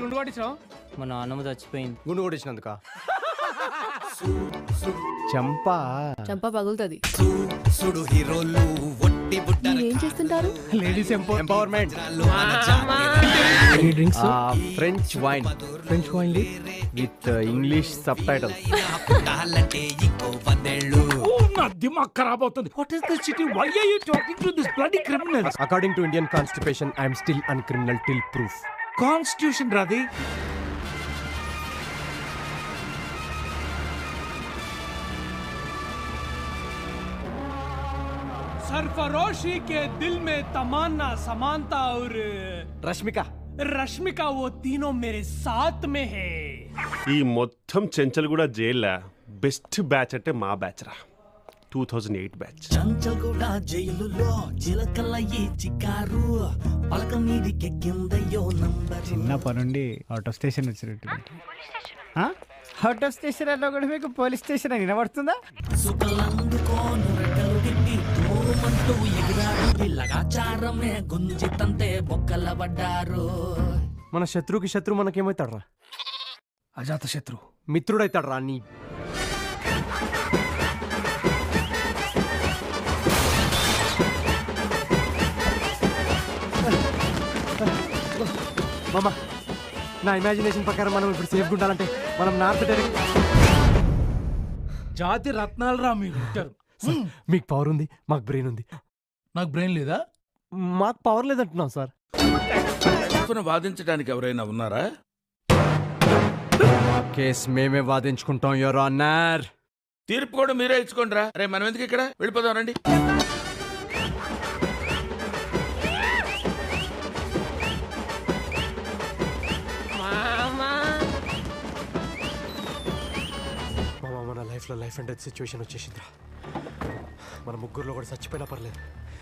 గుండు కొట్టించా మా నాన్నమ్మ చచ్చిపోయింది గుండు కొట్టించినందుక చంపా చంపా పగులుతది సుడు హీరోలు వట్టి బుట్టర ఏం చేస్తుంటారు ladies empowerment drinks French wine with English subtitles తాలంటే ఇకో వందేళ్ళు నా దిమాగ్ ఖరాబ్ అవుతుంది what is this city why are you talking to this bloody criminals according to Indian constitution I am still uncriminal till proof constitution రాది सरफरोशी के दिल में तमन्ना समानता और रश्मिका वो तीनों मेरे साथ में है ये मोत्तम चंचलगुड़ा जेल है बेस्ट बैच अटे माँ बैच रहा 2008 बैच चंचलगुड़ा जेल लो जेल कला ये चिकारू पालक मीडी के किंदा यो नंबर चिन्ना परुंडी आउट ऑफ स्टेशन इस रेट हाँ आउट ऑफ स्टेशन है लोगों ने को पुलिस स्टेशन है नहीं ना वर्तुना तो ఎగరారు లగాచారమే గుంజితంతే బొక్కల వడ్డారు మన శత్రుకి శత్రు మనకేమైతాడరా అజాత శత్రు మిత్రుడైతాడరా నీ మామ నా ఇమాజినేషన్ ప్రకారం మనం ఇప్పుడు సేఫ్ గుండాలంటే మనం నార్త్ డైరెక్ట్ జాతి రత్నాలరా మీరు ఉంటారు మీకు పవర్ ఉంది నాకు బ్రెయిన్ ఉంది నాకు బ్రెయిన్ లేదా నాకు పవర్ లేదంటున్నా సార్ తను వాదించడానికి ఎవరైనా ఉన్నారా కేస్ మేమే వాదించుకుంటాం యువర్ ఆనర్ తీర్పు కూడా మీరే ఇచ్చుకోండిరా అరే మనం ఎందుకు ఇక్కడ వెళ్ళిపోదాం రండి మామా మన లైఫ్లో లైఫ్ అండ్ డెత్ సిచ్యువేషన్ వచ్చేసిందిరా మన ముగ్గురులో కూడా చచ్చిపోయినా పర్లేదు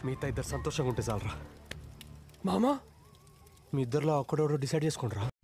మిగతా ఇద్దరు సంతోషంగా ఉంటే చాలరా మామా మీ ఇద్దరులో ఒక్కడోడో డిసైడ్ చేసుకోండి రా